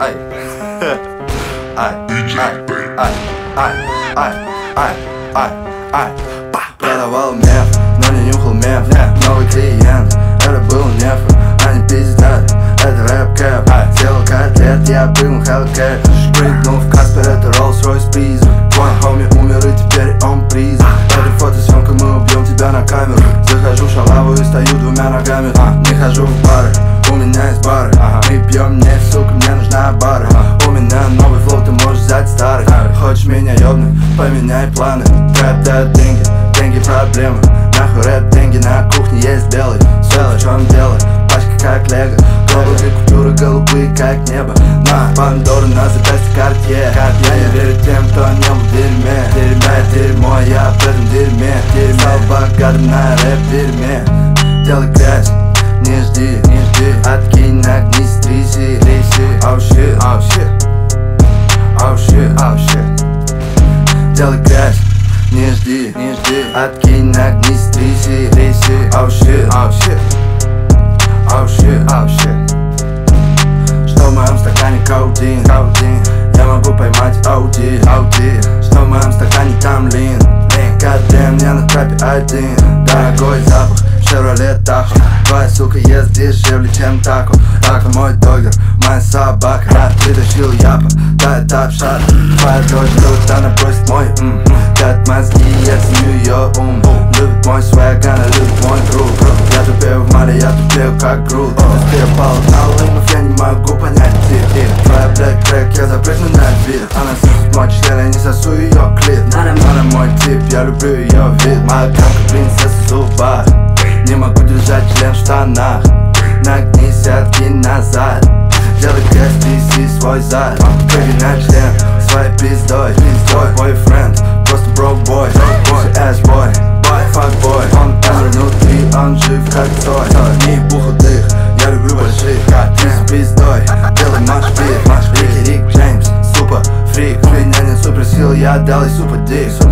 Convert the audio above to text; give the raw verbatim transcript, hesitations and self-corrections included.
ai, ai, ai, ai, ai, ai, ai, ai, ai, pá. But I will never, none of you will never, no client, I will never, I'm pissed. Это рэп-кэп, сделал котлет, я прыгнул Hellcat. Прыгнул в Каспер, это Rolls-Royce призрак. Твой хоми умер и теперь он призрак. Эта фотосъемка, мы убьем тебя на камеру. Захожу в шалаву и стою двумя ногами. Не хожу в бары, у меня есть бары. Мы пьем нефть, сука, мне нужна бара. У меня новый флоу, ты можешь взять старый. Хочешь меня ёбнуть, поменяй планы. Трэп дает деньги, деньги проблемы. Нахуй рэп, деньги на кухне есть белый. Сэлла, чё он делает? Пачка как лего. Голубые купюры, голубые как небо. На Пандору, на запястье Cartier. Я не верю тем, кто не был в дерьме. Дерьмо, дерьмо, я об этом дерьме. Стал богатым на рэп-дерьме. Делай грязь, не жди, не жди. Откинь на гнись, тряси, тряси. Oh shit, oh shit, oh shit, oh shit. Делай грязь, не жди, не жди. Откинь на гнись, тряси, тряси. Oh shit, oh shit. Oh shit, oh shit. Что в моем стакане каудин, каудин. Я могу поймать ауди, ауди. Что в моем стакане тамлин. Кадем, я на трапе один. Дорогой запах, Chevrolet Tahoe. Твоя сука ест дешевле, чем тако. Тако мой догер, моя собака. Я притащил япа, да это апшат. Твоя дочь любит, она просит мой ум. Дает мозги, я ценю ее ум. Любит мой свэг, она любит мой друг. Я тупею в море, я тупею как груд. Быстрее полотал лимов, я не могу понять где. Твоя блядь крэк, я запрыгну на бит. Она сосет мой член, я не сосу ее клит. Она мой тип, я люблю ее вид. Моя как принцесса зуба. Не могу держать член в штанах. Нагнись, откинь назад. Делай грязь, писи свой зад. Прыгай член своей пиздой. Твой бойфренд, просто брок-бой. Эш-бой, фак-бой. Он умер внутри, он жив как той. Не бухал дых, я люблю больших. Ты с пиздой, делай маш-пик. Рик Джеймс, супа, фрик. У меня нет суперсил, я дал ей супа-дик.